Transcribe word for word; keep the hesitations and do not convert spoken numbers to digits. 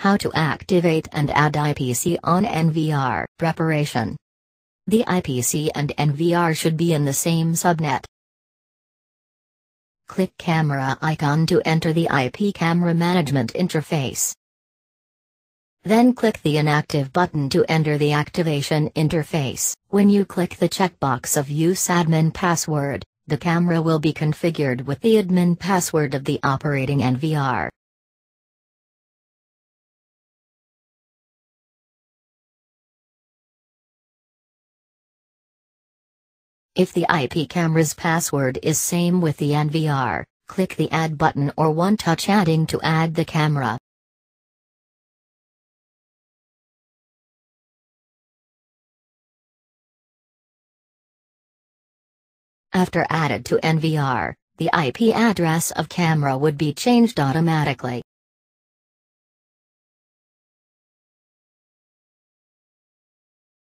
How to activate and add I P C on N V R. Preparation. The I P C and N V R should be in the same subnet. Click camera icon to enter the I P camera management interface. Then click the inactive button to enter the activation interface. When you click the checkbox of Use Admin Password, the camera will be configured with the admin password of the operating N V R. If the I P camera's password is same with the N V R, click the Add button or one-touch adding to add the camera. After added to N V R, the I P address of camera would be changed automatically.